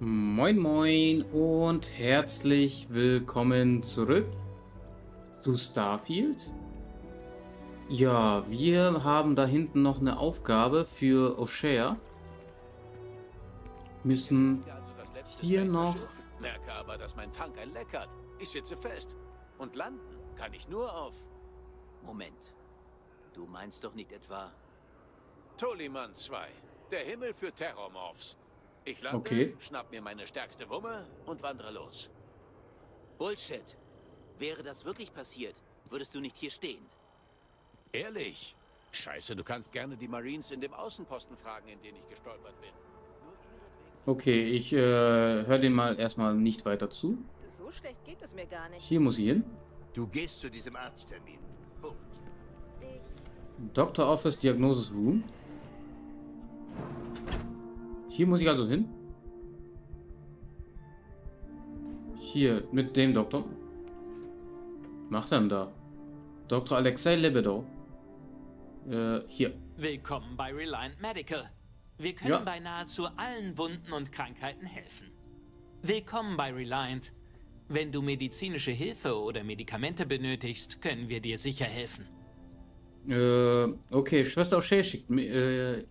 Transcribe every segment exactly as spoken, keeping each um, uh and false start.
Moin moin und herzlich willkommen zurück zu Starfield. Ja, wir haben da hinten noch eine Aufgabe für O'Shea. Müssen hier noch... Merke aber, dass mein Tank erleckert. Ich sitze fest. Und landen kann ich nur auf... Moment. Du meinst doch nicht etwa... Toliman zwei. Der Himmel für Terrormorphs. Ich lande, okay. Schnapp mir meine stärkste Wumme und wandere los. Bullshit. Wäre das wirklich passiert, würdest du nicht hier stehen. Ehrlich? Scheiße, du kannst gerne die Marines in dem Außenposten fragen, in den ich gestolpert bin. Okay, ich äh, höre den mal erstmal nicht weiter zu. So schlecht geht es mir gar nicht. Hier muss ich hin. Du gehst zu diesem Arzttermin. Punkt. Doktor Office Diagnosis Room. Hier muss ich also hin. Hier, mit dem Doktor. Macht er denn da? Doktor Alexei Lebedev. Äh, hier. Willkommen bei Reliant Medical. Wir können ja bei nahezu allen Wunden und Krankheiten helfen. Willkommen bei Reliant. Wenn du medizinische Hilfe oder Medikamente benötigst, können wir dir sicher helfen. Äh, okay, Schwester O'Shea schickt mir... Äh,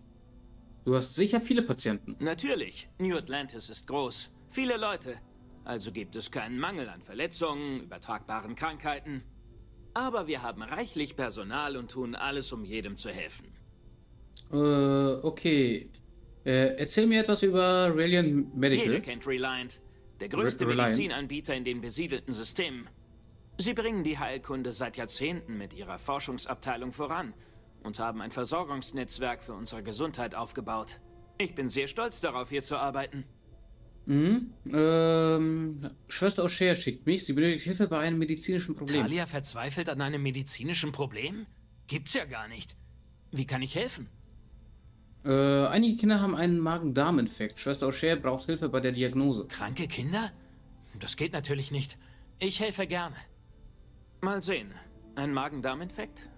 Du hast sicher viele Patienten. Natürlich. New Atlantis ist groß. Viele Leute. Also gibt es keinen Mangel an Verletzungen, übertragbaren Krankheiten. Aber wir haben reichlich Personal und tun alles, um jedem zu helfen. Äh, okay. Äh, erzähl mir etwas über Reliant Medical. Jeder kennt Reliant. Der größte Reliant. Medizinanbieter in den besiedelten Systemen. Sie bringen die Heilkunde seit Jahrzehnten mit ihrer Forschungsabteilung voran und haben ein Versorgungsnetzwerk für unsere Gesundheit aufgebaut. Ich bin sehr stolz darauf, hier zu arbeiten. Mhm. Ähm, Schwester O'Shea schickt mich. Sie benötigt Hilfe bei einem medizinischen Problem. Talia verzweifelt an einem medizinischen Problem? Gibt's ja gar nicht. Wie kann ich helfen? Äh, einige Kinder haben einen Magen-Darm-Infekt. Schwester O'Shea braucht Hilfe bei der Diagnose. Kranke Kinder? Das geht natürlich nicht. Ich helfe gerne. Mal sehen. Ein Magen-Darm-Infekt?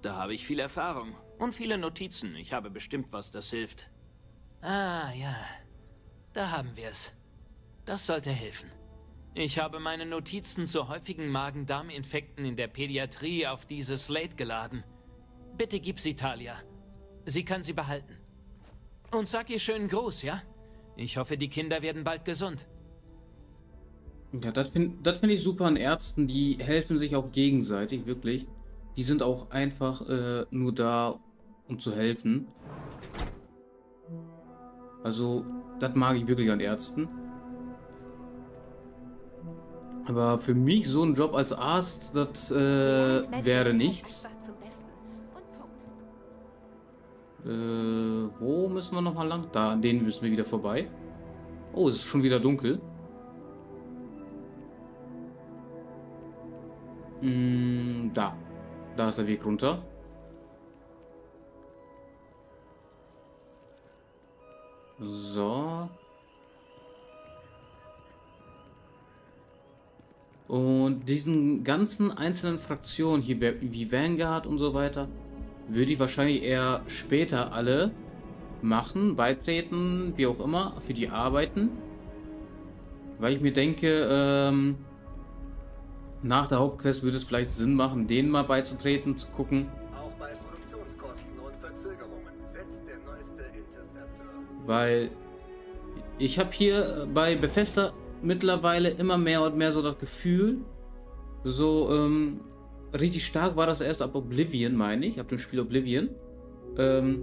Da habe ich viel Erfahrung und viele Notizen. Ich habe bestimmt was, das hilft. Ah, ja. Da haben wir es. Das sollte helfen. Ich habe meine Notizen zu häufigen Magen-Darm-Infekten in der Pädiatrie auf dieses Slate geladen. Bitte gib sie Talia. Sie kann sie behalten. Und sag ihr schönen Gruß, ja? Ich hoffe, die Kinder werden bald gesund. Ja, das finde find ich super an Ärzten. Die helfen sich auch gegenseitig, wirklich. Die sind auch einfach äh, nur da, um zu helfen. Also, das mag ich wirklich an Ärzten. Aber für mich so ein Job als Arzt, das äh, wäre nichts. Äh, wo müssen wir nochmal lang? Da, an denen müssen wir wieder vorbei. Oh, es ist schon wieder dunkel. Mm, da. Da ist der Weg runter. So. Und diesen ganzen einzelnen Fraktionen hier, wie Vanguard und so weiter, würde ich wahrscheinlich eher später alle machen, beitreten, wie auch immer, für die Arbeiten. Weil ich mir denke, ähm... nach der Hauptquest würde es vielleicht Sinn machen, denen mal beizutreten, zu gucken. Auch bei Produktionskosten und Verzögerungen setzt der neueste Interceptor. Weil ich habe hier bei Bethesda mittlerweile immer mehr und mehr so das Gefühl, so ähm, richtig stark war das erst ab Oblivion, meine ich, ab dem Spiel Oblivion, ähm,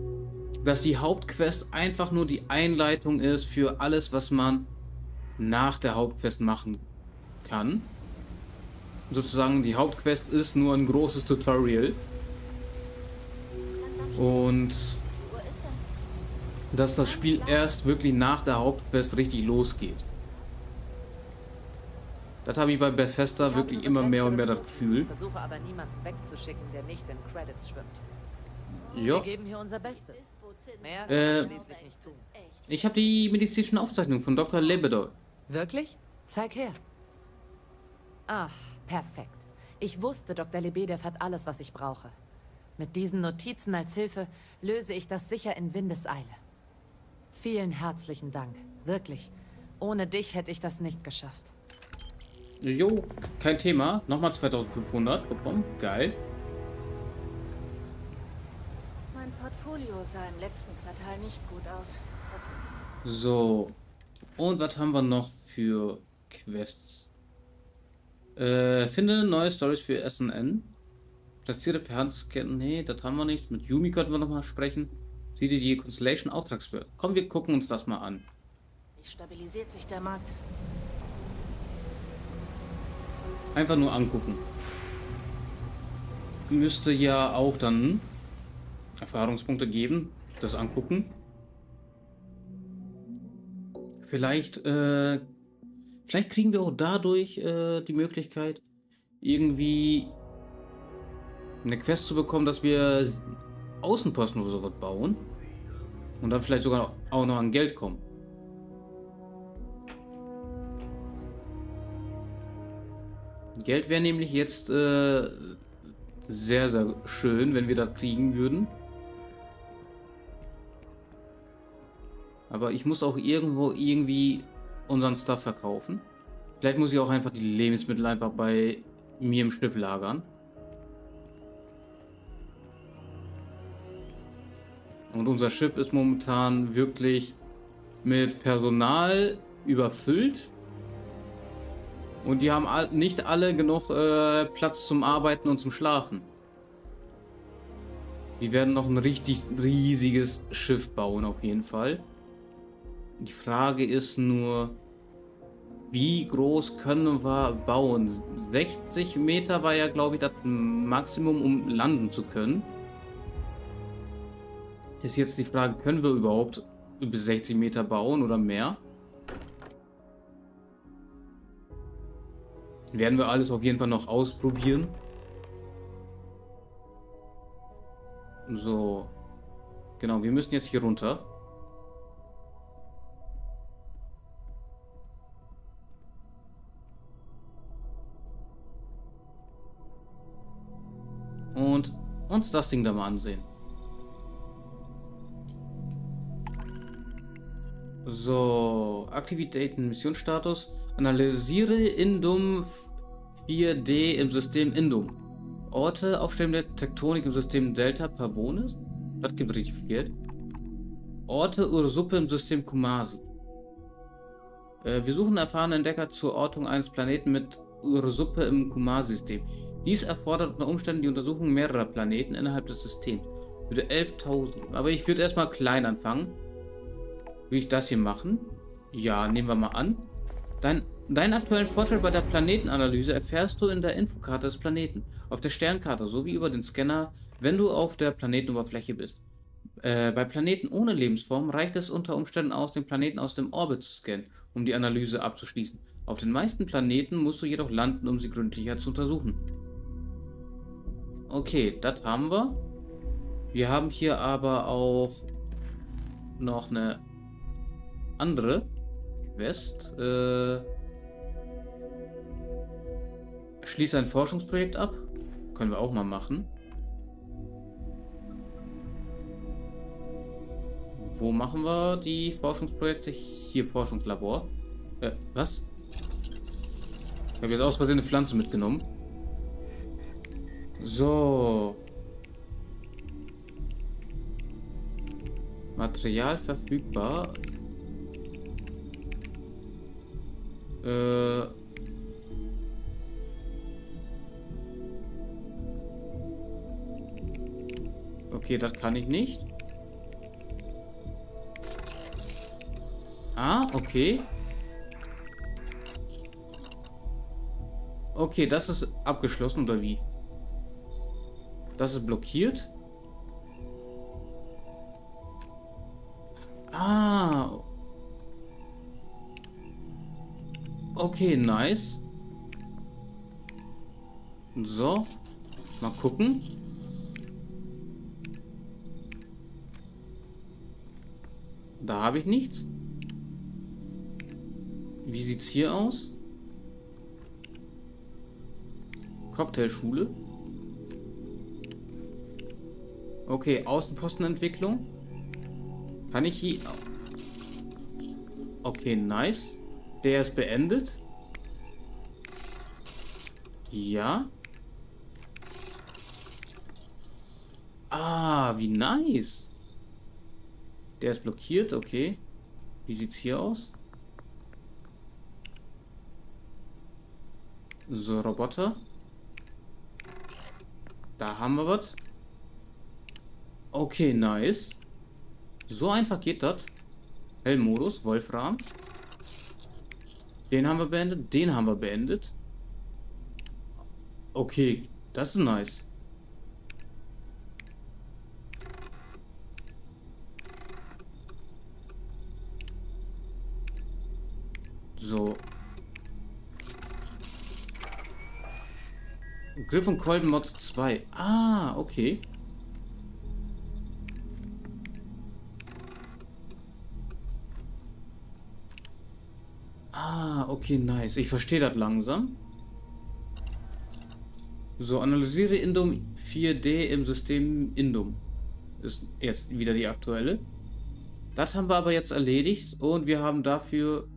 dass die Hauptquest einfach nur die Einleitung ist für alles, was man nach der Hauptquest machen kann. Sozusagen die Hauptquest ist nur ein großes Tutorial. Und dass das Spiel erst wirklich nach der Hauptquest richtig losgeht. Das habe ich bei Bethesda wirklich immer mehr und mehr das Gefühl. Versuche aber niemanden wegzuschicken, der nicht in Credits schwimmt. Ja. Wir geben hier unser Bestes. Mehr kann man schließlich nicht tun. Ich habe die medizinischen Aufzeichnungen von Doktor Lebedow. Wirklich? Zeig her. Ach, perfekt. Ich wusste, Doktor Lebedev hat alles, was ich brauche. Mit diesen Notizen als Hilfe löse ich das sicher in Windeseile. Vielen herzlichen Dank. Wirklich. Ohne dich hätte ich das nicht geschafft. Jo, kein Thema. Nochmal zweitausendfünfhundert bekommen. Geil. Mein Portfolio sah im letzten Quartal nicht gut aus. So. Und was haben wir noch für Quests? Äh, finde neue Stories für S N N. Platzierte per Handscan. Nee, das haben wir nicht. Mit Yumi könnten wir nochmal sprechen. Sieh dir die Constellation Auftragsbild. Komm, wir gucken uns das mal an. Wie stabilisiert sich der Markt? Einfach nur angucken. Müsste ja auch dann Erfahrungspunkte geben. Das angucken. Vielleicht, äh, vielleicht kriegen wir auch dadurch äh, die Möglichkeit, irgendwie eine Quest zu bekommen, dass wir Außenposten oder sowas bauen. Und dann vielleicht sogar auch noch an Geld kommen. Geld wäre nämlich jetzt äh, sehr, sehr schön, wenn wir das kriegen würden. Aber ich muss auch irgendwo irgendwie unseren Stuff verkaufen. Vielleicht muss ich auch einfach die Lebensmittel einfach bei mir im Schiff lagern. Und unser Schiff ist momentan wirklich mit Personal überfüllt. Und die haben nicht alle genug äh, Platz zum Arbeiten und zum Schlafen. Die werden noch ein richtig riesiges Schiff bauen, auf jeden Fall. Die Frage ist nur, wie groß können wir bauen? sechzig Meter war ja, glaube ich, das Maximum, um landen zu können. Ist jetzt die Frage, können wir überhaupt bis sechzig Meter bauen oder mehr? Werden wir alles auf jeden Fall noch ausprobieren. So. Genau, wir müssen jetzt hier runter. Und uns das Ding da mal ansehen. So. Aktivitäten, Missionsstatus. Analysiere Indum vier D im System Indum. Orte, Aufstellung der Tektonik im System Delta Pavones. Das gibt richtig viel Geld. Orte oder Suppe im System Kumasi. Äh, wir suchen erfahrene Entdecker zur Ortung eines Planeten mit Ursuppe im Kumasi-System. Dies erfordert unter Umständen die Untersuchung mehrerer Planeten innerhalb des Systems. Würde elftausend. Aber ich würde erstmal klein anfangen. Will ich das hier machen? Ja, nehmen wir mal an. Dein, deinen aktuellen Fortschritt bei der Planetenanalyse erfährst du in der Infokarte des Planeten, auf der Sternkarte sowie über den Scanner, wenn du auf der Planetenoberfläche bist. Äh, bei Planeten ohne Lebensform reicht es unter Umständen aus, den Planeten aus dem Orbit zu scannen, um die Analyse abzuschließen. Auf den meisten Planeten musst du jedoch landen, um sie gründlicher zu untersuchen. Okay, das haben wir. Wir haben hier aber auch noch eine andere West. Äh, schließe ein Forschungsprojekt ab. Können wir auch mal machen. Wo machen wir die Forschungsprojekte? Hier, Forschungslabor. Äh, was? Ich habe jetzt aus Versehen eine Pflanze mitgenommen. So. Material verfügbar. Äh. Okay, das kann ich nicht. Ah, okay. Okay, das ist abgeschlossen, oder wie? Das ist blockiert. Ah, okay. Okay, nice. So. Mal gucken. Da habe ich nichts. Wie sieht's hier aus? Cocktailschule. Okay, Außenpostenentwicklung. Kann ich hier... Okay, nice. Der ist beendet. Ja. Ah, wie nice. Der ist blockiert, okay. Wie sieht's hier aus? So, Roboter. Da haben wir was. Okay, nice. So einfach geht das. Hellmodus, Wolfram. Den haben wir beendet. Den haben wir beendet. Okay, das ist nice. So. Griff und Kolben Mods zwei. Ah, okay. Ah, okay, nice. Ich verstehe das langsam. So, analysiere Indum vier D im System Indum. Ist jetzt wieder die aktuelle. Das haben wir aber jetzt erledigt und wir haben dafür...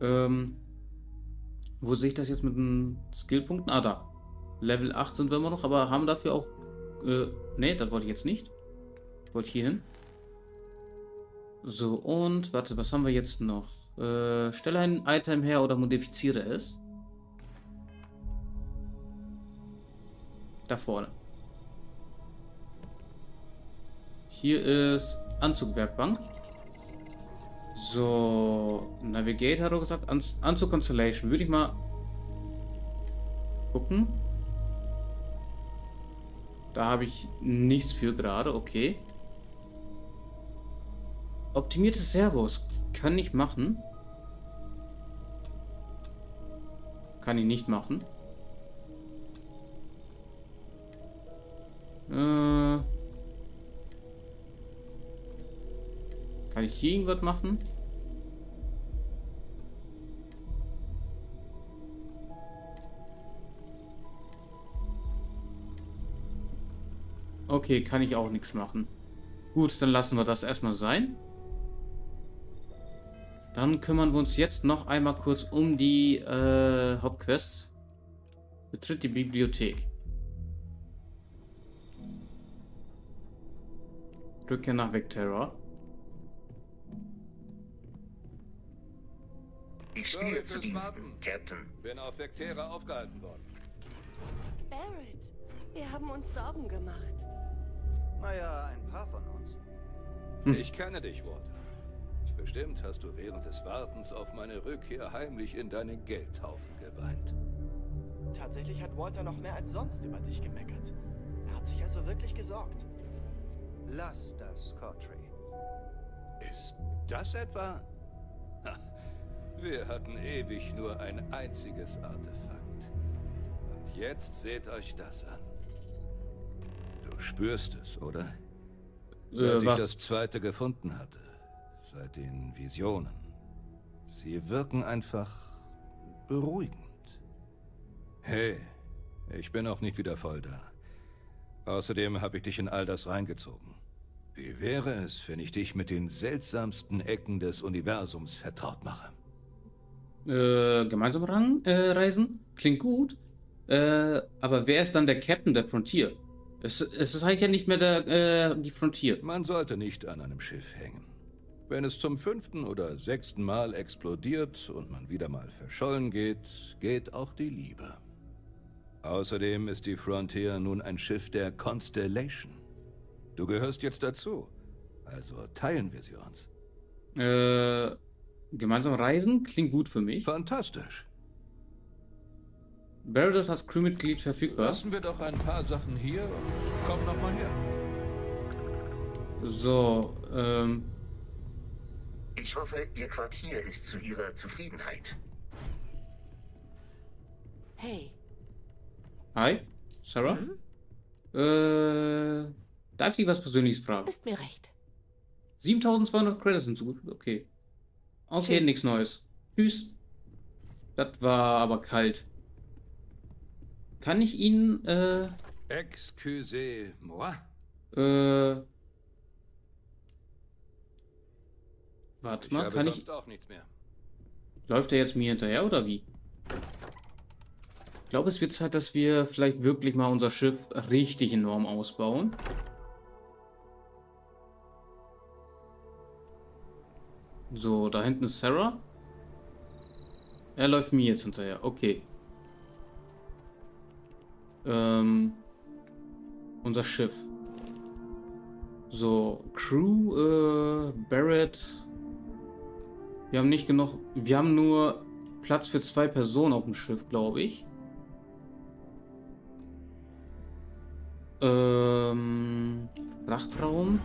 Ähm, wo sehe ich das jetzt mit den Skillpunkten? Ah, da. Level acht sind wir immer noch, aber haben dafür auch... Äh, ne, das wollte ich jetzt nicht. Ich wollte hier hin. So, und... Warte, was haben wir jetzt noch? Äh, stelle ein Item her oder modifiziere es. Da vorne. Hier ist Anzugwerkbank. So, Navigator hat er gesagt, Anzug Constellation. Würde ich mal gucken. Da habe ich nichts für gerade, okay. Optimierte Servos kann ich machen. Kann ich nicht machen. Äh... Kann ich hier irgendwas machen? Okay, kann ich auch nichts machen. Gut, dann lassen wir das erstmal sein. Dann kümmern wir uns jetzt noch einmal kurz um die äh, Hauptquests. Betritt die Bibliothek. Rückkehr nach Vectera. Ich stehe zu Diensten, Captain. Bin auf Vectera aufgehalten worden. Barrett, wir haben uns Sorgen gemacht. Naja, ein paar von uns. Hm. Ich kenne dich, Walter. Bestimmt hast du während des Wartens auf meine Rückkehr heimlich in deinen Geldhaufen geweint. Tatsächlich hat Walter noch mehr als sonst über dich gemeckert. Er hat sich also wirklich gesorgt. Lass das, Country. Ist das etwa... Ha. Wir hatten ewig nur ein einziges Artefakt. Und jetzt seht euch das an. Du spürst es, oder? Seit äh, ich was? das zweite gefunden hatte, seit den Visionen. Sie wirken einfach beruhigend. Hey, ich bin auch nicht wieder voll da. Außerdem habe ich dich in all das reingezogen. Wie wäre es, wenn ich dich mit den seltsamsten Ecken des Universums vertraut mache? Äh, gemeinsam ran, äh, reisen? Klingt gut. Äh, aber wer ist dann der Captain der Frontier? Es, es ist halt ja nicht mehr der, äh, die Frontier. Man sollte nicht an einem Schiff hängen. Wenn es zum fünften oder sechsten Mal explodiert und man wieder mal verschollen geht, geht auch die Liebe. Außerdem ist die Frontier nun ein Schiff der Constellation. Du gehörst jetzt dazu, also teilen wir sie uns. Äh... Gemeinsam reisen? Klingt gut für mich. Fantastisch. Barrett ist als Crewmitglied verfügbar. Lassen wir doch ein paar Sachen hier und komm nochmal her. So, ähm... Ich hoffe, Ihr Quartier ist zu Ihrer Zufriedenheit. Hey. Hi, Sarah. Hm? Äh... Darf ich dich was Persönliches fragen? Ist mir recht. siebentausendzweihundert Credits hinzugefügt, okay. Okay, nichts Neues. Tschüss. Das war aber kalt. Kann ich Ihnen, äh... Excusez-moi. Äh... Warte mal, kann ich... Ich habe sonst auch nichts mehr. Läuft er jetzt mir hinterher oder wie? Ich glaube, es wird Zeit, dass wir vielleicht wirklich mal unser Schiff richtig enorm ausbauen. So, da hinten ist Sarah. Er läuft mir jetzt hinterher. Okay. Ähm, unser Schiff. So, Crew, äh, Barrett. Wir haben nicht genug. Wir haben nur Platz für zwei Personen auf dem Schiff, glaube ich. Ähm, Frachtraum.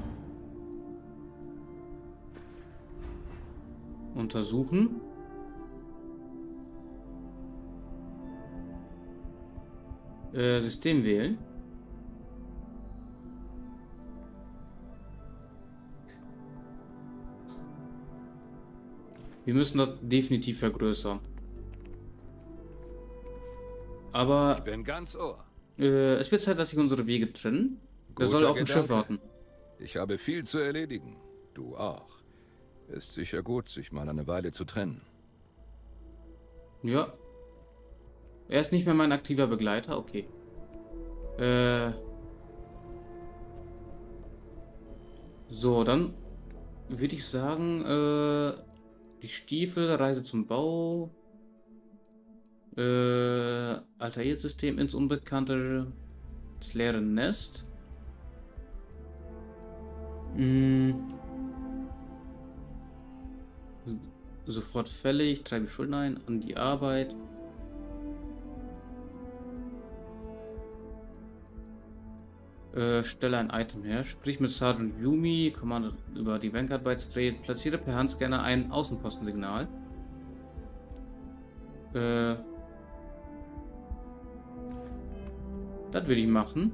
Untersuchen. Äh, System wählen. Wir müssen das definitiv vergrößern. Aber ich bin ganz ohr. Äh, es wird Zeit, dass sich unsere Wege trennen. Wer soll auf dem Schiff warten? Ich habe viel zu erledigen. Du auch. Ist sicher gut, sich mal eine Weile zu trennen. Ja. Er ist nicht mehr mein aktiver Begleiter, okay. Äh. So, dann würde ich sagen, äh, die Stiefel, Reise zum Bau. Äh, Altair-System ins unbekannte, das leere Nest. Mm. Sofort fällig, treibe die Schulden ein, an die Arbeit. Äh, stelle ein Item her, sprich mit Sarge und Yumi, Kommando über die Vanguard beizutreten, platziere per Handscanner ein Außenpostensignal. Äh, das will ich machen.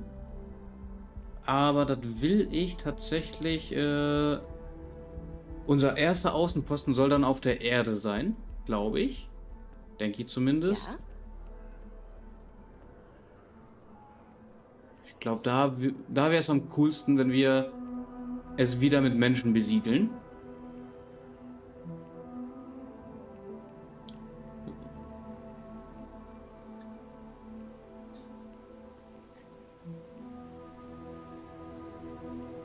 Aber das will ich tatsächlich... Äh, unser erster Außenposten soll dann auf der Erde sein, glaube ich. Denke ich zumindest. Ja. Ich glaube, da, da wäre es am coolsten, wenn wir es wieder mit Menschen besiedeln.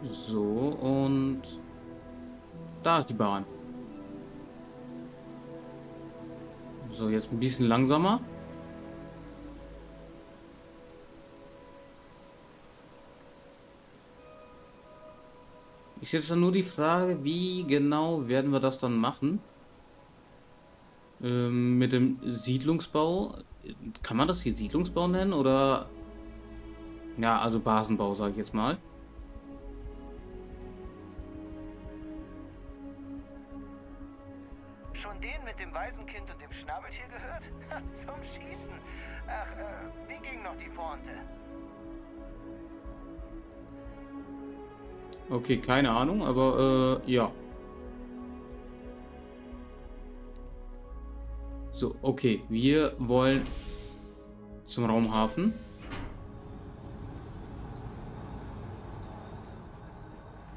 So, und da ist die Bahn. So, jetzt ein bisschen langsamer. Ist jetzt dann nur die Frage, wie genau werden wir das dann machen? Ähm, mit dem Siedlungsbau. Kann man das hier Siedlungsbau nennen? Oder... Ja, also Basenbau, sage ich jetzt mal. Schon den mit dem Waisenkind und dem Schnabeltier gehört? Zum Schießen. Ach, äh, wie ging noch die Pointe? Okay, keine Ahnung, aber äh, ja. So, okay, wir wollen zum Raumhafen.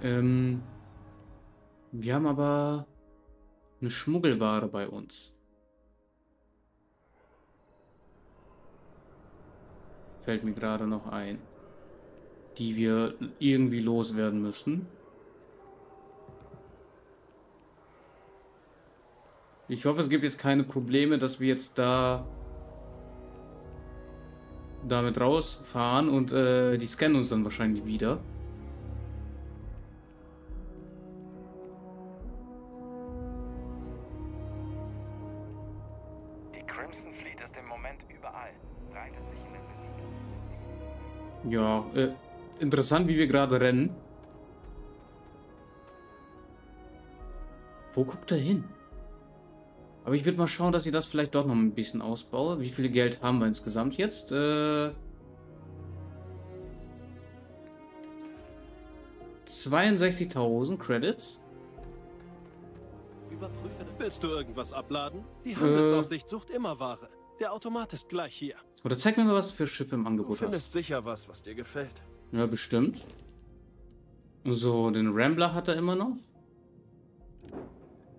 Ähm, wir haben aber eine Schmuggelware bei uns. Fällt mir gerade noch ein. Die wir irgendwie loswerden müssen. Ich hoffe, es gibt jetzt keine Probleme, dass wir jetzt da damit rausfahren und äh, die scannen uns dann wahrscheinlich wieder. Die Crimson Fleet ist im Moment überall. Reitet sich in den Besitz. Ja, äh. Interessant, wie wir gerade rennen. Wo guckt er hin? Aber ich würde mal schauen, dass ich das vielleicht doch noch ein bisschen ausbaue. Wie viel Geld haben wir insgesamt jetzt? Äh, zweiundsechzigtausend Credits. Überprüfen. Willst du irgendwas abladen? Die Handelsaufsicht äh, sucht immer Ware. Der Automat ist gleich hier. Oder zeig mir mal, was für Schiffe im Angebot hast. Du findest sicher was, was dir gefällt. Ja, bestimmt. So, den Rambler hat er immer noch.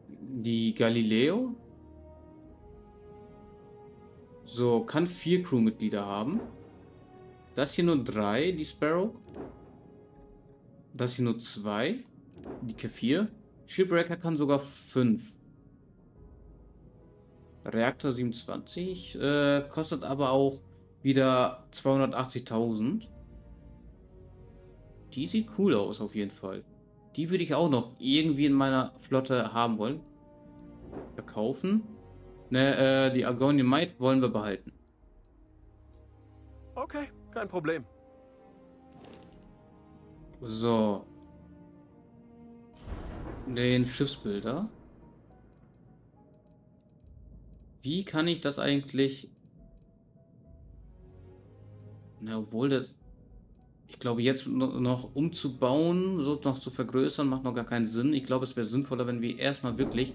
Die Galileo. So, kann vier Crewmitglieder haben. Das hier nur drei, die Sparrow. Das hier nur zwei, die K vier. Shipwrecker kann sogar fünf. Reaktor siebenundzwanzig, äh, kostet aber auch wieder zweihundertachtzigtausend. Die sieht cool aus auf jeden Fall. Die würde ich auch noch irgendwie in meiner Flotte haben wollen. Verkaufen. Ne, äh, die Argonian Might wollen wir behalten. Okay, kein Problem. So. Den Schiffsbilder. Wie kann ich das eigentlich... Na, obwohl das... Ich glaube, jetzt noch umzubauen, so noch zu vergrößern, macht noch gar keinen Sinn. Ich glaube, es wäre sinnvoller, wenn wir erstmal wirklich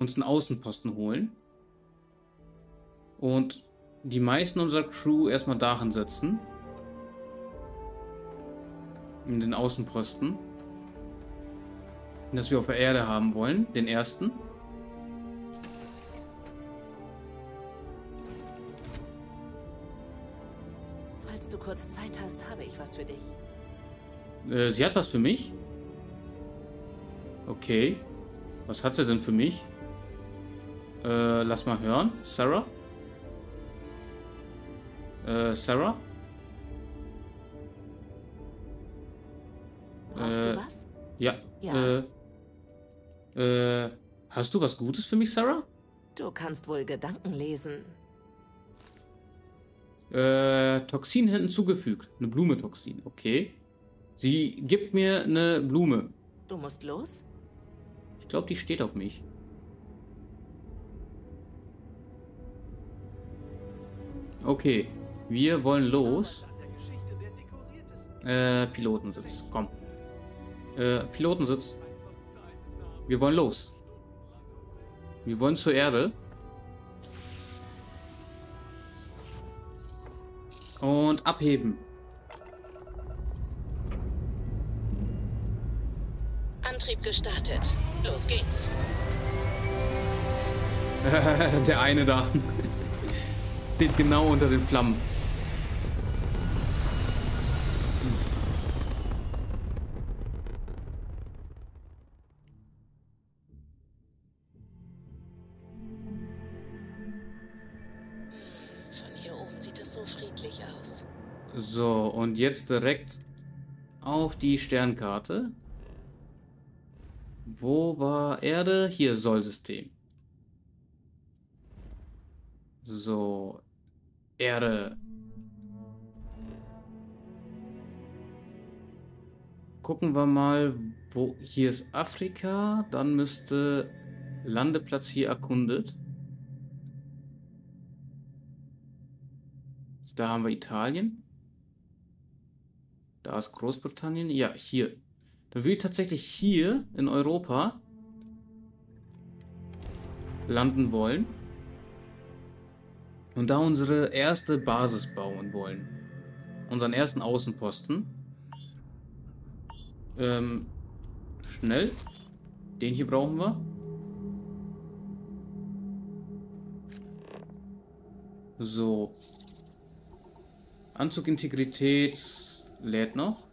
uns einen Außenposten holen. Und die meisten unserer Crew erstmal darin setzen. In den Außenposten. Das wir auf der Erde haben wollen, den ersten. Falls du kurz Zeit hast, habe ich was für dich. Äh, sie hat was für mich? Okay. Was hat sie denn für mich? Äh, lass mal hören. Sarah? Äh, Sarah? Brauchst äh, du was? Ja. Ja. Äh, äh, hast du was Gutes für mich, Sarah? Du kannst wohl Gedanken lesen. Äh, Toxin hinzugefügt. Eine Blume-Toxin, okay. Sie gibt mir eine Blume. Du musst los? Ich glaube, die steht auf mich. Okay, wir wollen los. Äh, Pilotensitz, komm. Äh, Pilotensitz. Wir wollen los. Wir wollen zur Erde. Und abheben. Antrieb gestartet. Los geht's. Der eine da steht genau unter den Flammen. Von hier oben sieht es so friedlich aus. So, und jetzt direkt auf die Sternkarte. Wo war Erde? Hier, Sollsystem. So, Erde. Gucken wir mal, wo... Hier ist Afrika, dann müsste Landeplatz hier erkundet. Da haben wir Italien. Da ist Großbritannien. Ja, hier. Dann will ich tatsächlich hier in Europa landen wollen. Und da unsere erste Basis bauen wollen. Unseren ersten Außenposten. Ähm, schnell. Den hier brauchen wir. So. Anzug Integrität lädt noch.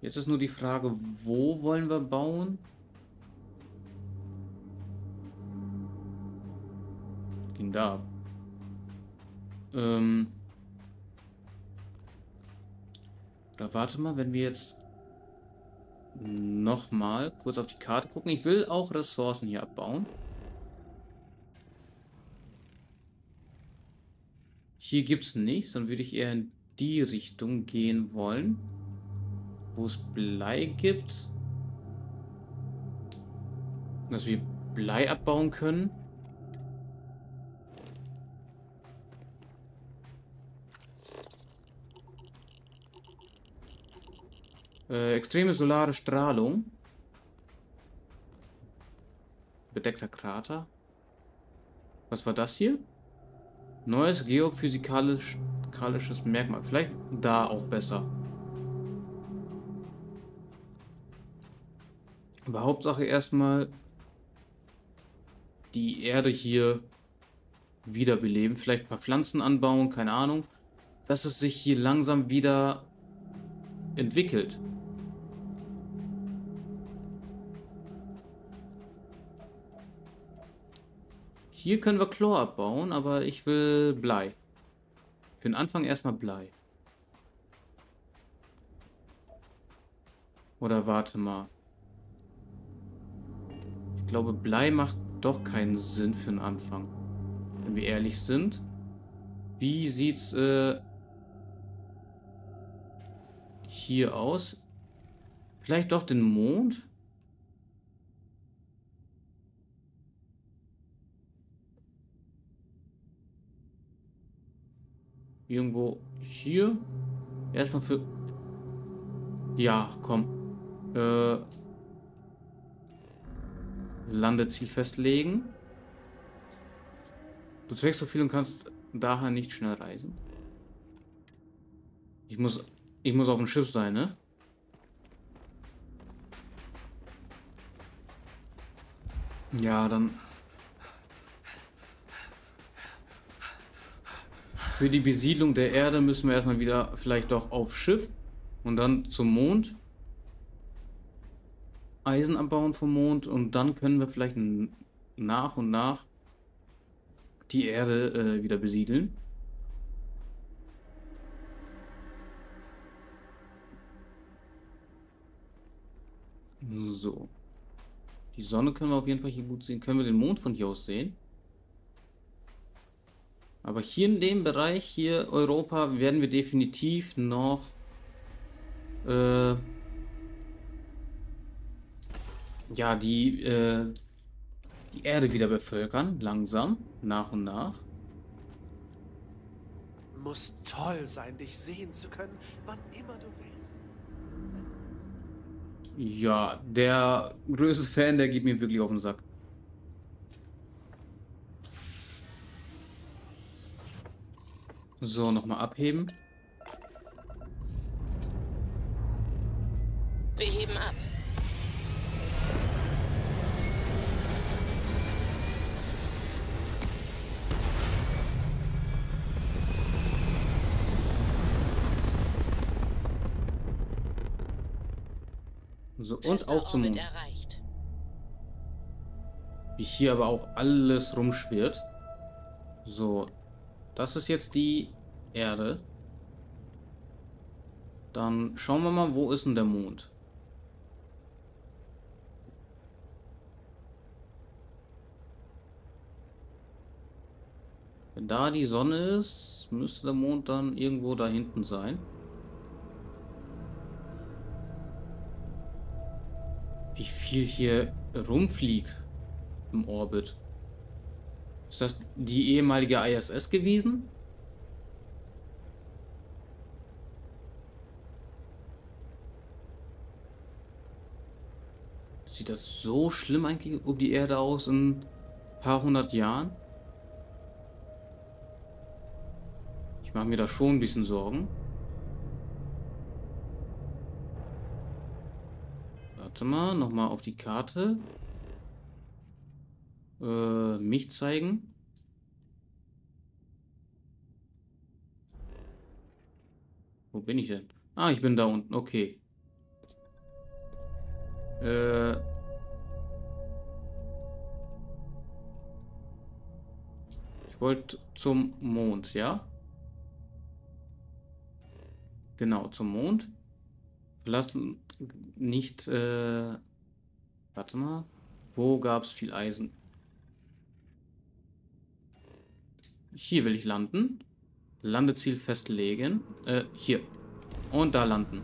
Jetzt ist nur die Frage, wo wollen wir bauen? Ging da. Ähm. Oder warte mal, wenn wir jetzt nochmal kurz auf die Karte gucken. Ich will auch Ressourcen hier abbauen. Hier gibt es nichts, dann würde ich eher in die Richtung gehen wollen. Wo es Blei gibt. Dass wir Blei abbauen können. Äh, extreme solare Strahlung. Bedeckter Krater. Was war das hier? Neues geophysikalisches Merkmal. Vielleicht da auch besser. Aber Hauptsache erstmal die Erde hier wiederbeleben. Vielleicht ein paar Pflanzen anbauen, keine Ahnung. Dass es sich hier langsam wieder entwickelt. Hier können wir Chlor abbauen, aber ich will Blei. Für den Anfang erstmal Blei. Oder warte mal. Ich glaube, Blei macht doch keinen Sinn für den Anfang. Wenn wir ehrlich sind. Wie sieht's äh, hier aus? Vielleicht doch den Mond? Irgendwo hier? Erstmal für... Ja, komm. Äh, Landeziel festlegen. Du trägst so viel und kannst daher nicht schnell reisen. Ich muss, ich muss auf dem Schiff sein, ne? Ja, dann... Für die Besiedlung der Erde müssen wir erstmal wieder vielleicht doch auf Schiff und dann zum Mond. Eisen abbauen vom Mond und dann können wir vielleicht nach und nach die Erde äh, wieder besiedeln. So. Die Sonne können wir auf jeden Fall hier gut sehen. Können wir den Mond von hier aus sehen? Aber hier in dem Bereich, hier Europa, werden wir definitiv noch... Äh, Ja, die, äh, die Erde wieder bevölkern, langsam, nach und nach. Muss toll sein, dich sehen zu können, wann immer du willst. Ja, der größte Fan, der geht mir wirklich auf den Sack. So, nochmal abheben. Wir heben ab. So, und auch zum Mond. Wie hier aber auch alles rumschwirrt. So, das ist jetzt die Erde. Dann schauen wir mal, wo ist denn der Mond? Wenn da die Sonne ist, müsste der Mond dann irgendwo da hinten sein. Wie viel hier rumfliegt im Orbit. Ist das die ehemalige I S S gewesen? Sieht das so schlimm eigentlich um die Erde aus in ein paar hundert Jahren? Ich mache mir da schon ein bisschen Sorgen. Warte mal, nochmal auf die Karte. Äh, mich zeigen. Wo bin ich denn? Ah, ich bin da unten. Okay. Äh. Ich wollte zum Mond, ja? Genau, zum Mond. Verlassen nicht, äh, warte mal, wo gab es viel Eisen? Hier will ich landen. Landeziel festlegen. Äh, hier. Und da landen.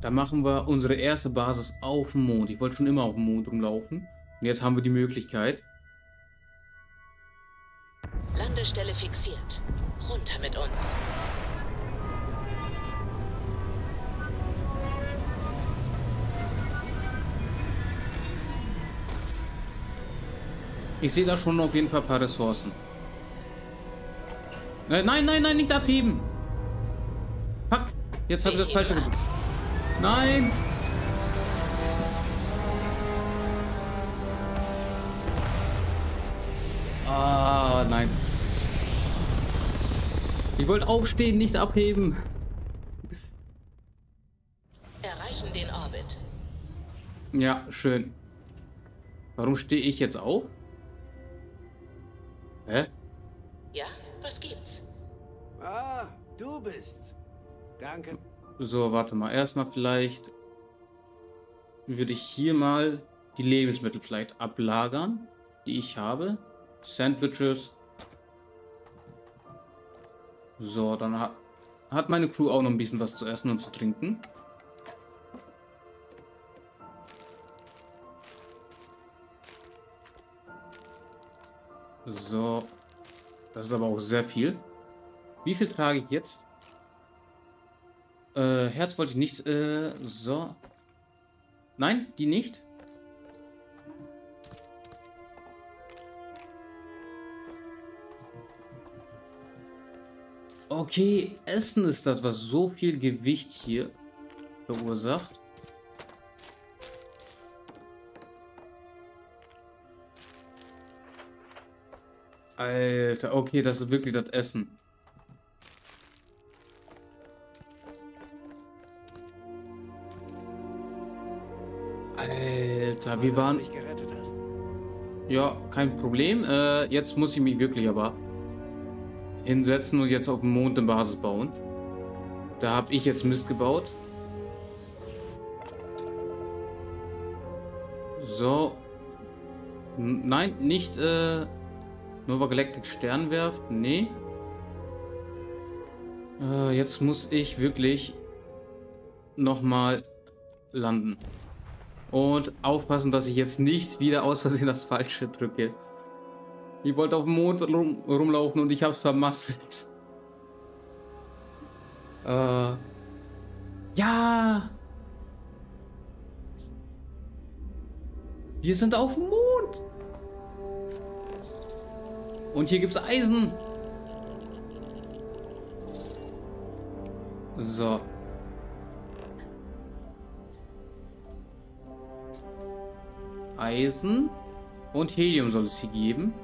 Da machen wir unsere erste Basis auf dem Mond. Ich wollte schon immer auf dem Mond rumlaufen. Und jetzt haben wir die Möglichkeit. Landestelle fixiert. Runter mit uns. Ich sehe da schon auf jeden Fall ein paar Ressourcen. Äh, nein, nein, nein, nicht abheben. Fuck, jetzt hat er das falsche gedrückt. Nein. Ich wollte aufstehen, nicht abheben. Erreichen den Orbit. Ja, schön. Warum stehe ich jetzt auf? Hä? Ja, was gibt's? Ah, du bist's. Danke. So, warte mal. Erstmal vielleicht würde ich hier mal die Lebensmittel vielleicht ablagern, die ich habe. Sandwiches. So, dann ha- hat meine Crew auch noch ein bisschen was zu essen und zu trinken. So, das ist aber auch sehr viel. Wie viel trage ich jetzt? Äh, Herz wollte ich nicht, äh, so. Nein, die nicht. Okay, Essen ist das, was so viel Gewicht hier verursacht. Alter, okay, das ist wirklich das Essen. Alter, wir waren... Ja, kein Problem. Äh, jetzt muss ich mich wirklich aber hinsetzen und jetzt auf dem Mond eine Basis bauen. Da habe ich jetzt Mist gebaut. So. N- nein, nicht... Äh Nova Galactic Sternwerft? Nee. Äh, jetzt muss ich wirklich nochmal landen. Und aufpassen, dass ich jetzt nicht wieder aus Versehen das Falsche drücke. Ich wollte auf dem Mond rum, rumlaufen und ich hab's vermasselt. Äh. Ja! Wir sind auf dem Mond! Und hier gibt's Eisen. So. Eisen und Helium soll es hier geben.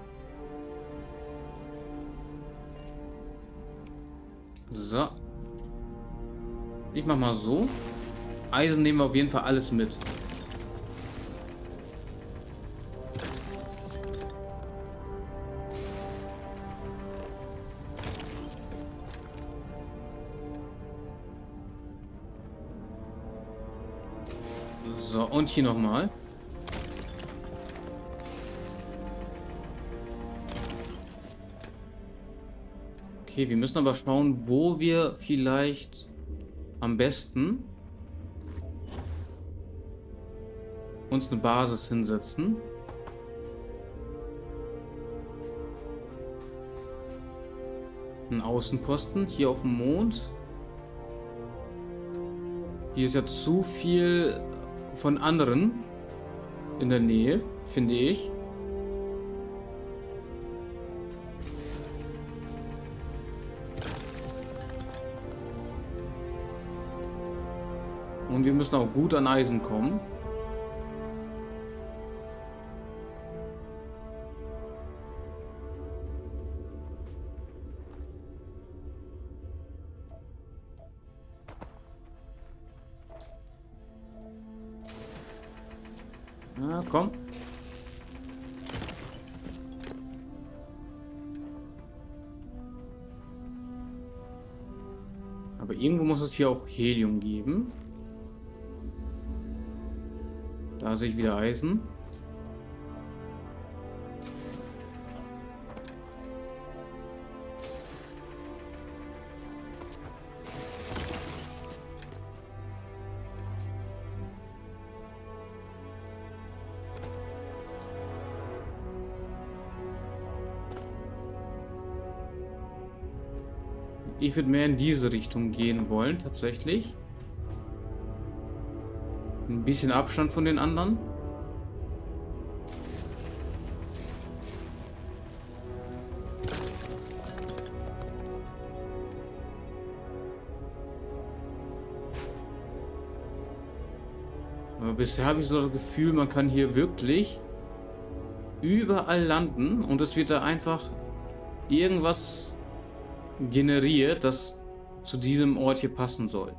So. Ich mach mal so. Eisen nehmen wir auf jeden Fall alles mit. Und hier nochmal. Okay, wir müssen aber schauen, wo wir vielleicht am besten uns eine Basis hinsetzen. Ein Außenposten hier auf dem Mond. Hier ist ja zu viel... von anderen in der Nähe, finde ich. Und wir müssen auch gut an Eisen kommen. Na, komm. Aber irgendwo muss es hier auch Helium geben. Da sehe ich wieder Eisen. Ich würde mehr in diese Richtung gehen wollen, tatsächlich. Ein bisschen Abstand von den anderen. Aber bisher habe ich so das Gefühl, man kann hier wirklich überall landen und es wird da einfach irgendwas generiert, das zu diesem Ort hier passen soll.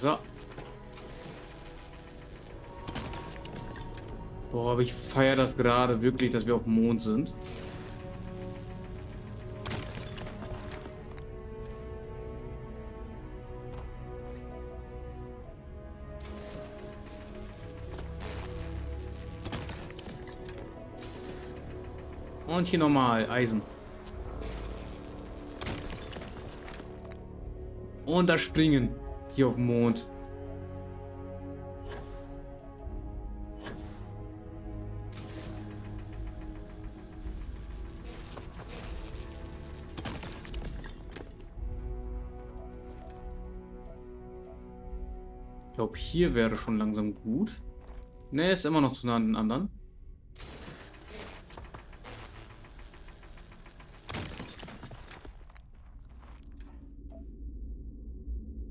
So. Boah, aber ich feiere das gerade wirklich, dass wir auf dem Mond sind. Und hier nochmal Eisen. Und das Springen hier auf dem Mond. Ich glaube, hier wäre schon langsam gut. Ne, ist immer noch zu nah an den anderen.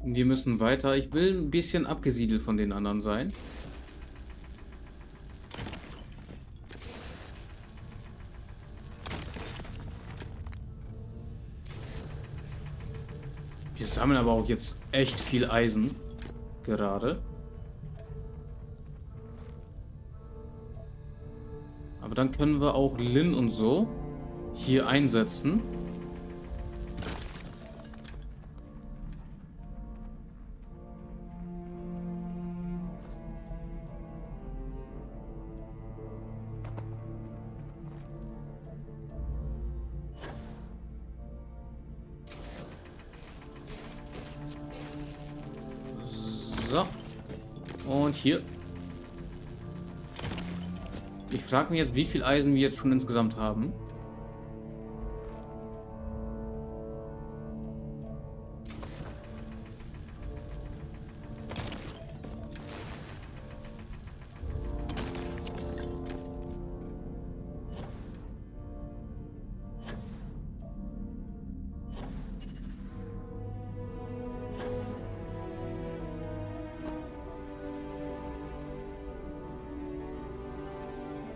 Wir müssen weiter. Ich will ein bisschen abgesiedelt von den anderen sein. Wir sammeln aber auch jetzt echt viel Eisen. Gerade. Aber dann können wir auch Lin und so hier einsetzen. Hier. Ich frage mich jetzt, wie viel Eisen wir jetzt schon insgesamt haben.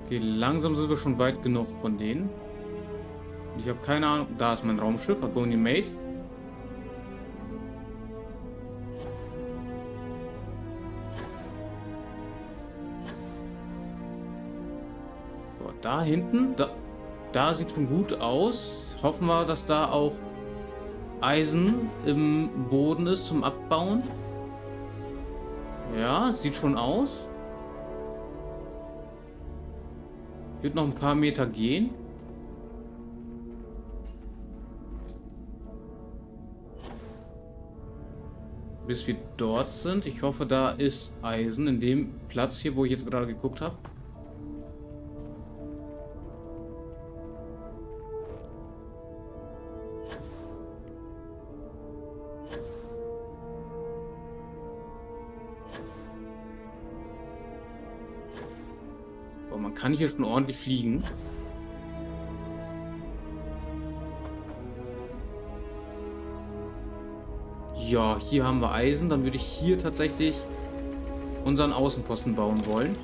Okay, langsam sind wir schon weit genug von denen. Ich habe keine Ahnung. Da ist mein Raumschiff, Agony Mate. So, da hinten, da, da sieht schon gut aus. Hoffen wir, dass da auch Eisen im Boden ist zum Abbauen. Ja, sieht schon aus. Wird noch ein paar Meter gehen. Bis wir dort sind. Ich hoffe, da ist Eisen in dem Platz hier, wo ich jetzt gerade geguckt habe. Kann ich hier schon ordentlich fliegen? Ja, hier haben wir Eisen. Dann würde ich hier tatsächlich unseren Außenposten bauen wollen.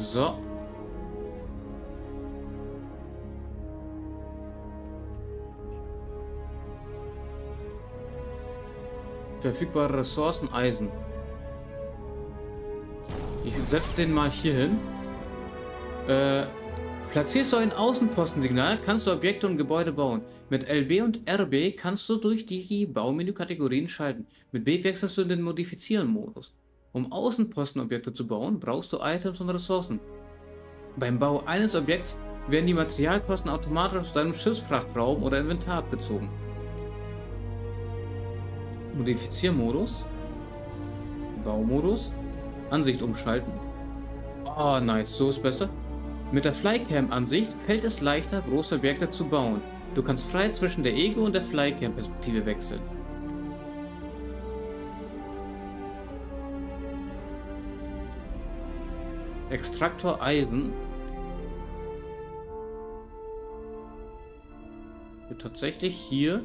So. Verfügbare Ressourcen, Eisen. Ich setze den mal hier hin. Äh, platzierst du ein Außenpostensignal, kannst du Objekte und Gebäude bauen. Mit L B und R B kannst du durch die Baumenü-Kategorien schalten. Mit B wechselst du in den Modifizieren-Modus. Um Außenpostenobjekte zu bauen, brauchst du Items und Ressourcen. Beim Bau eines Objekts werden die Materialkosten automatisch aus deinem Schiffsfrachtraum oder Inventar abgezogen. Modifiziermodus, Baumodus, Ansicht umschalten. Oh, nice, so ist besser. Mit der Flycam-Ansicht fällt es leichter, große Objekte zu bauen. Du kannst frei zwischen der Ego- und der Flycam-Perspektive wechseln. Extraktor Eisen. tatsächlich hier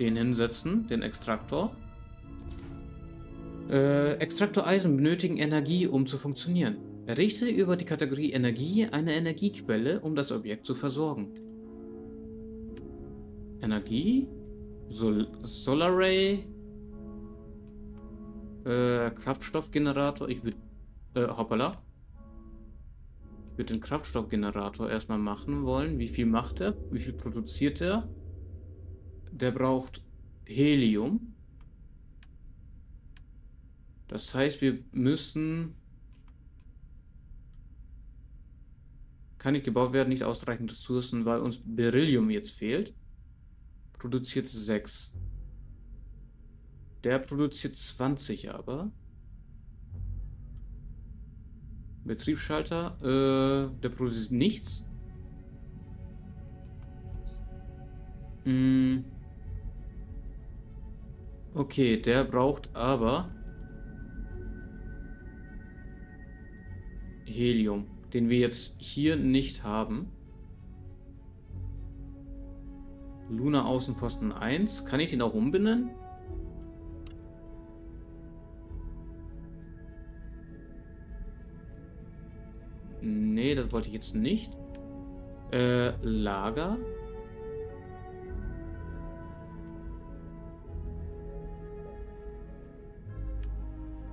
den hinsetzen, den Extraktor. Äh, Extraktoreisen benötigen Energie, um zu funktionieren. Berichte über die Kategorie Energie eine Energiequelle, um das Objekt zu versorgen. Energie, Sol Solarray, äh, Kraftstoffgenerator. Ich würde, äh, hoppala. Ich würde den Kraftstoffgenerator erstmal machen wollen. Wie viel macht er? Wie viel produziert er? Der braucht Helium. Das heißt, wir müssen... Kann nicht gebaut werden, nicht ausreichend Ressourcen, weil uns Beryllium jetzt fehlt. Produziert sechs. Der produziert zwanzig aber. Betriebsschalter, äh, der produziert nichts. Mm. Okay, der braucht aber Helium, den wir jetzt hier nicht haben. Luna Außenposten eins. Kann ich den auch umbenennen? Nee, das wollte ich jetzt nicht. Äh, Lager.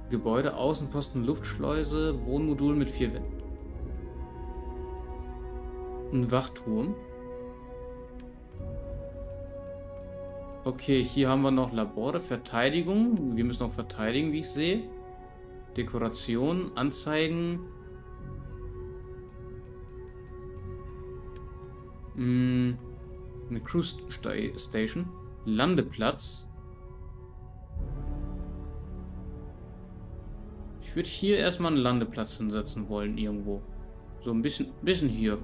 Gebäude, Außenposten, Luftschleuse, Wohnmodul mit vier Wänden. Ein Wachturm. Okay, hier haben wir noch Labore, Verteidigung. Wir müssen noch verteidigen, wie ich sehe. Dekoration, Anzeigen. Eine Cruise Station. Landeplatz. Ich würde hier erstmal einen Landeplatz hinsetzen wollen, irgendwo. So ein bisschen, bisschen hier.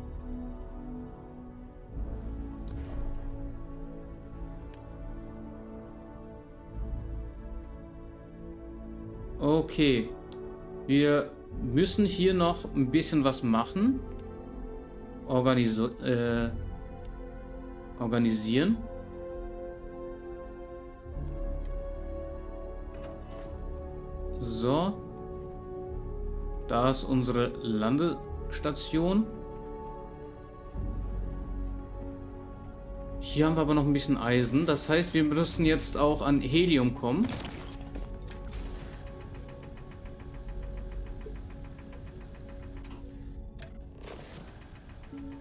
Okay. Wir müssen hier noch ein bisschen was machen. Organis äh, organisieren. So. Da ist unsere Landestation. Hier haben wir aber noch ein bisschen Eisen. Das heißt, wir müssen jetzt auch an Helium kommen.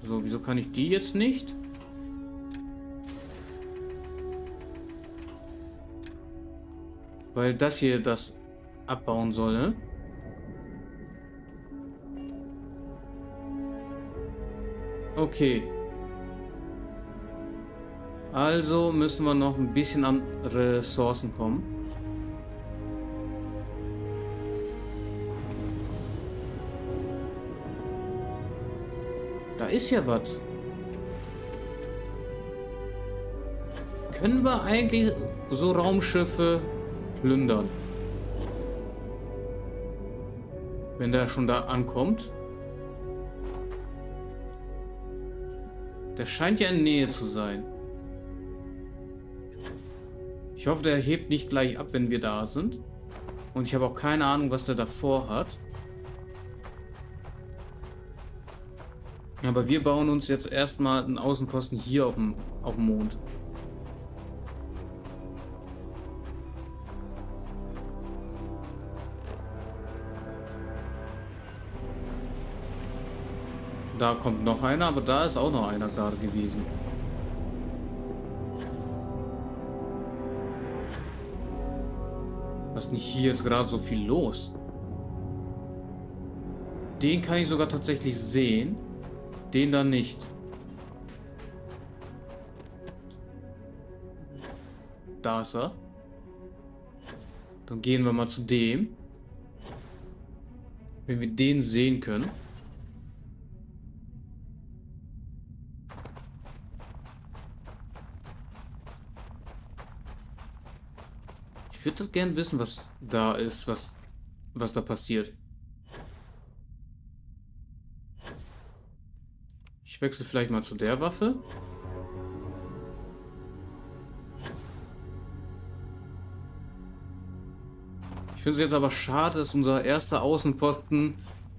So, wieso kann ich die jetzt nicht? Weil das hier das abbauen soll, ne? Okay. Also müssen wir noch ein bisschen an Ressourcen kommen. Da ist ja was. Können wir eigentlich so Raumschiffe plündern? Wenn der schon da ankommt. Der scheint ja in Nähe zu sein. Ich hoffe, der hebt nicht gleich ab, wenn wir da sind. Und ich habe auch keine Ahnung, was der davor hat. Aber wir bauen uns jetzt erstmal einen Außenposten hier auf dem, auf dem Mond. Da kommt noch einer, aber da ist auch noch einer gerade gewesen. Was ist denn hier jetzt gerade so viel los? Den kann ich sogar tatsächlich sehen. Den da nicht. Da ist er. Dann gehen wir mal zu dem. Wenn wir den sehen können. Ich würde gern wissen, was da ist, was, was da passiert. Ich Ich wechsle vielleicht mal zu der Waffe. Ich finde es jetzt aber schade, dass unser erster Außenposten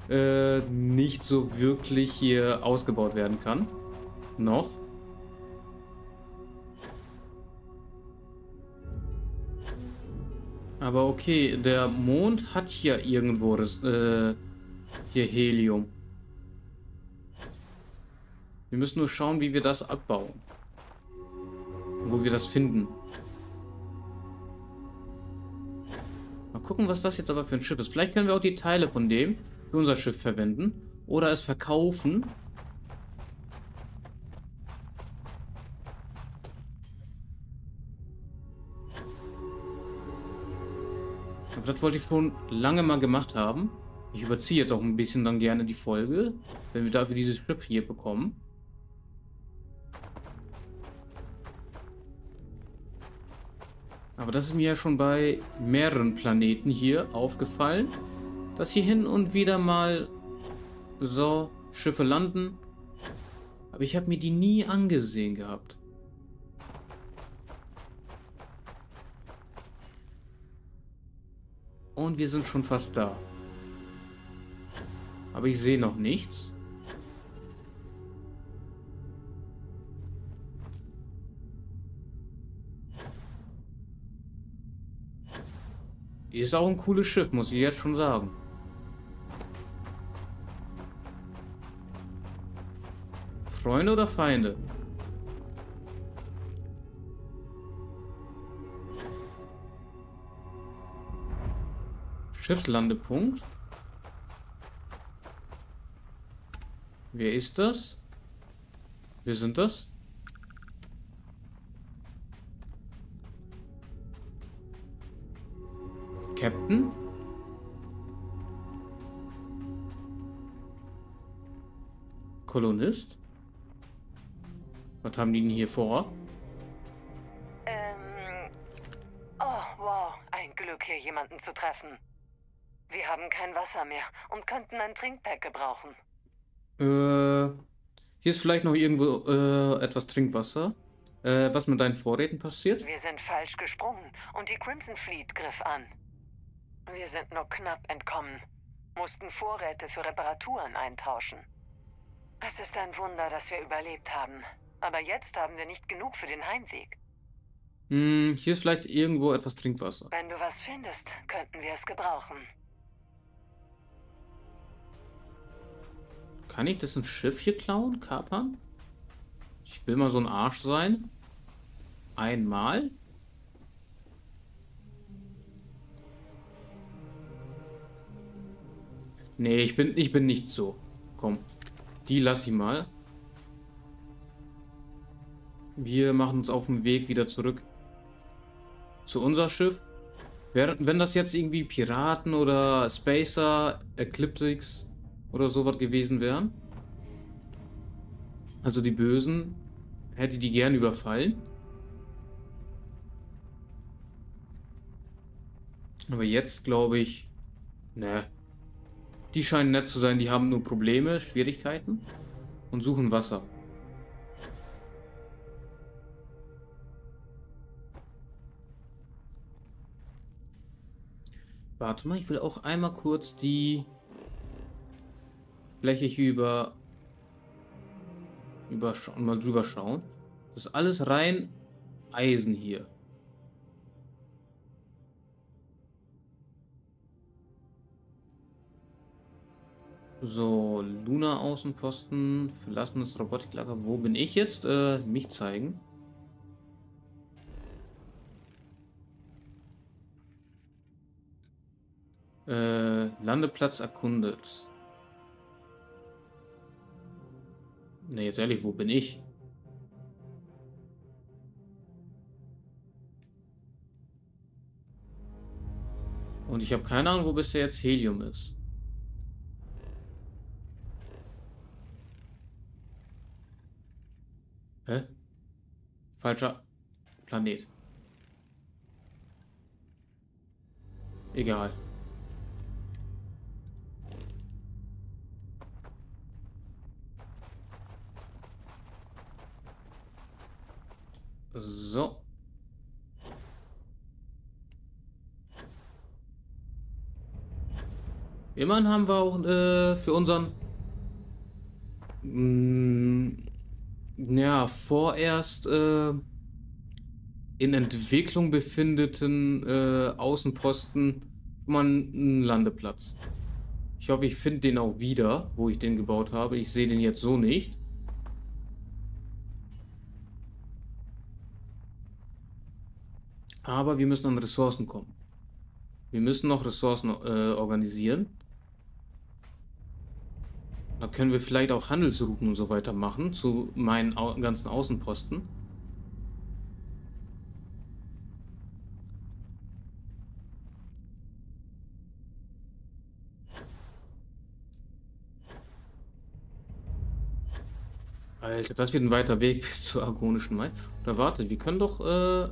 äh, nicht so wirklich hier ausgebaut werden kann. Noch. Aber okay, der Mond hat hier irgendwo das, äh, hier Helium. Wir müssen nur schauen, wie wir das abbauen. Wo wir das finden. Mal gucken, was das jetzt aber für ein Schiff ist. Vielleicht können wir auch die Teile von dem für unser Schiff verwenden. Oder es verkaufen. Aber das wollte ich schon lange mal gemacht haben. Ich überziehe jetzt auch ein bisschen dann gerne die Folge, wenn wir dafür dieses Schiff hier bekommen. Aber das ist mir ja schon bei mehreren Planeten hier aufgefallen, dass hier hin und wieder mal so Schiffe landen. Aber ich habe mir die nie angesehen gehabt. Und wir sind schon fast da. Aber ich sehe noch nichts. Ist auch ein cooles Schiff, muss ich jetzt schon sagen. Freunde oder Feinde? Schiffslandepunkt. Wer ist das? Wer sind das? Captain? Kolonist? Was haben die denn hier vor? Ähm. Oh, wow. Ein Glück, hier jemanden zu treffen. Wir haben kein Wasser mehr und könnten ein Trinkpack gebrauchen. Äh, hier ist vielleicht noch irgendwo äh, etwas Trinkwasser. Äh, was mit deinen Vorräten passiert? Wir sind falsch gesprungen und die Crimson Fleet griff an. Wir sind nur knapp entkommen, mussten Vorräte für Reparaturen eintauschen. Es ist ein Wunder, dass wir überlebt haben. Aber jetzt haben wir nicht genug für den Heimweg. Hm, hier ist vielleicht irgendwo etwas Trinkwasser. Wenn du was findest, könnten wir es gebrauchen. Kann ich das ein Schiff hier klauen? Kapern? Ich will mal so ein Arsch sein. Einmal. Nee, ich bin, ich bin nicht so. Komm, die lass ich mal. Wir machen uns auf den Weg wieder zurück zu unser Schiff. Wenn das jetzt irgendwie Piraten oder Spacer, Ecliptics oder sowas gewesen wären. Also die Bösen, hätte die gern überfallen. Aber jetzt glaube ich, ne. Die scheinen nett zu sein, die haben nur Probleme, Schwierigkeiten und suchen Wasser. Warte mal, ich will auch einmal kurz die Fläche hier über, über mal drüber schauen. Das ist alles rein Eisen hier. So, Luna Außenposten, verlassenes Robotiklager. Wo bin ich jetzt? Äh, mich zeigen. Äh, Landeplatz erkundet. Ne, jetzt ehrlich, wo bin ich? Und ich habe keine Ahnung, wo bisher jetzt Helium ist. Hä? Falscher Planet. Egal. So. Immerhin haben wir auch äh, für unseren mh, ja, vorerst äh, in Entwicklung befindeten äh, Außenposten mal einen Landeplatz. Ich hoffe, ich finde den auch wieder, wo ich den gebaut habe. Ich sehe den jetzt so nicht. Aber wir müssen an Ressourcen kommen. Wir müssen noch Ressourcen äh, organisieren. Da können wir vielleicht auch Handelsrouten und so weiter machen zu meinen ganzen Außenposten. Alter, das wird ein weiter Weg bis zur Argonischen Mai. Oder warte, wir können doch äh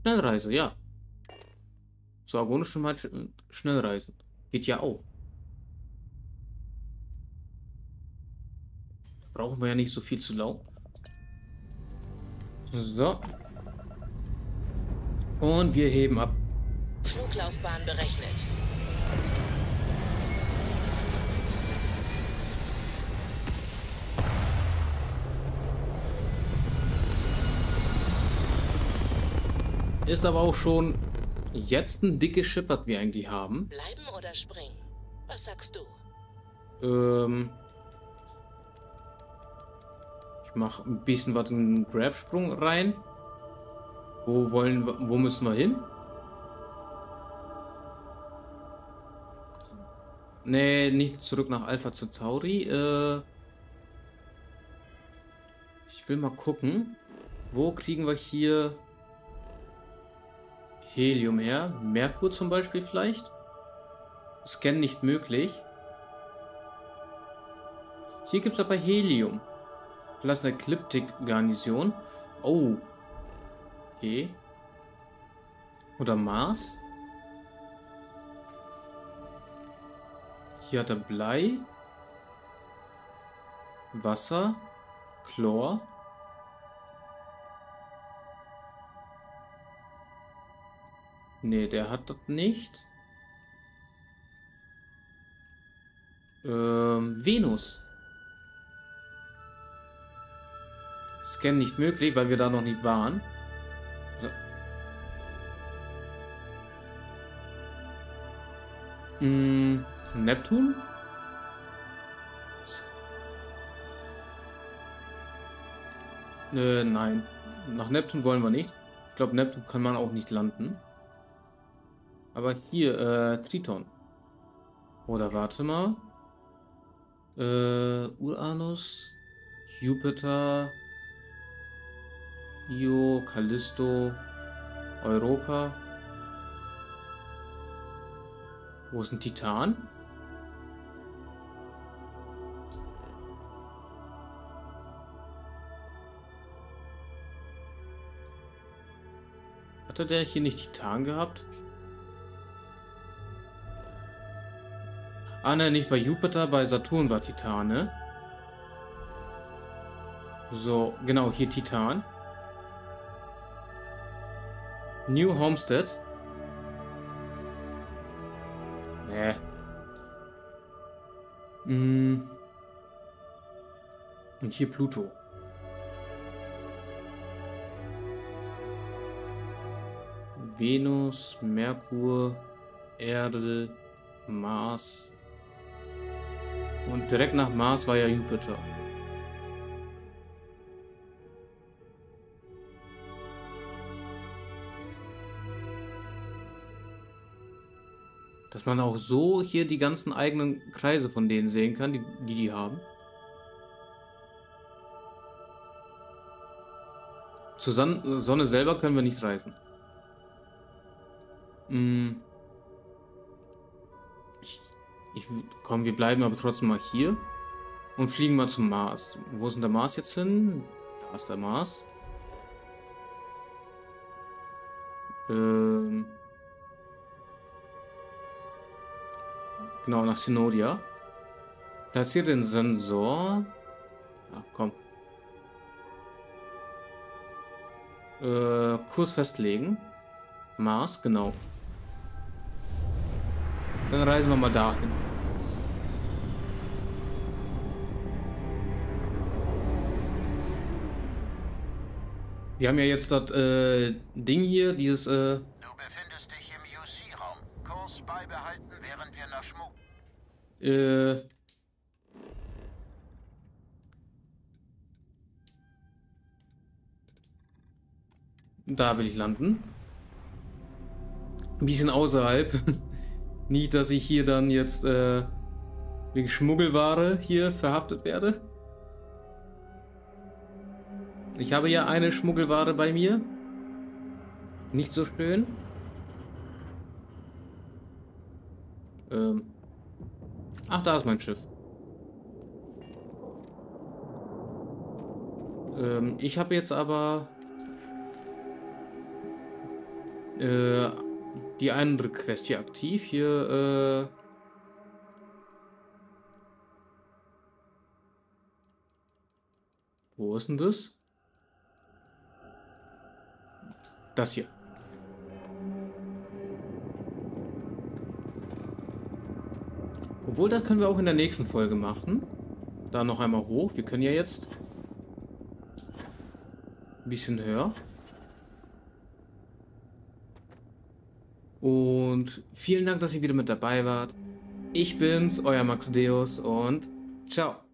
Schnellreise, ja. Zur Argonischen Mai Schnellreisen. Geht ja auch. Brauchen wir ja nicht so viel zu lau. So. Und wir heben ab. Fluglaufbahn berechnet. Ist aber auch schon jetzt ein dickes Schiff, was wir eigentlich haben. Bleiben oder springen? Was sagst du? Ähm. Ich mache ein bisschen was in den Grab-Sprung rein. Wo wollen wir, wo müssen wir hin? Nee, nicht zurück nach Alpha Centauri. Äh. Ich will mal gucken. Wo kriegen wir hier Helium her? Merkur zum Beispiel vielleicht? Scan nicht möglich. Hier gibt es aber Helium. Klasse Ekliptik-Garnison. Oh. Okay. Oder Mars. Hier hat er Blei. Wasser. Chlor. Nee, der hat das nicht. Ähm, Venus. Scan nicht möglich, weil wir da noch nicht waren. Ja. Hm, Neptun? Äh, nein. Nach Neptun wollen wir nicht. Ich glaube, Neptun kann man auch nicht landen. Aber hier, äh, Triton. Oder warte mal. Äh, Uranus, Jupiter, Io, Callisto, Europa. Wo ist ein Titan? Hatte der hier nicht Titan gehabt? Ah, ne, nicht bei Jupiter, bei Saturn war Titan, ne? So, genau, hier Titan. New Homestead. Ne. Mm. Und hier Pluto. Venus, Merkur, Erde, Mars. Und direkt nach Mars war ja Jupiter. Dass man auch so hier die ganzen eigenen Kreise von denen sehen kann, die die, die haben. Zur Son- Sonne selber können wir nicht reisen. Hm. Ich, komm, wir bleiben aber trotzdem mal hier und fliegen mal zum Mars. Wo ist denn der Mars jetzt hin? Da ist der Mars. Ähm genau, nach Synodia. Platziere den Sensor. Ach komm. Äh, Kurs festlegen. Mars, genau. Dann reisen wir mal dahin. Wir haben ja jetzt das äh, Ding hier, dieses... Äh du befindest dich im U C-Raum. Kurs beibehalten, während wir nach Schmuck... Äh... Da will ich landen. Ein bisschen außerhalb. Nicht, dass ich hier dann jetzt äh, wegen Schmuggelware hier verhaftet werde. Ich habe ja eine Schmuggelware bei mir. Nicht so schön. Ähm. Ach, da ist mein Schiff. Ähm, ich habe jetzt aber äh, die andere Quest hier aktiv. Hier, äh... Wo ist denn das? Das hier. Obwohl, das können wir auch in der nächsten Folge machen. Da noch einmal hoch. Wir können ja jetzt ein bisschen höher. Und vielen Dank, dass ihr wieder mit dabei wart. Ich bin's, euer Max Deus und ciao.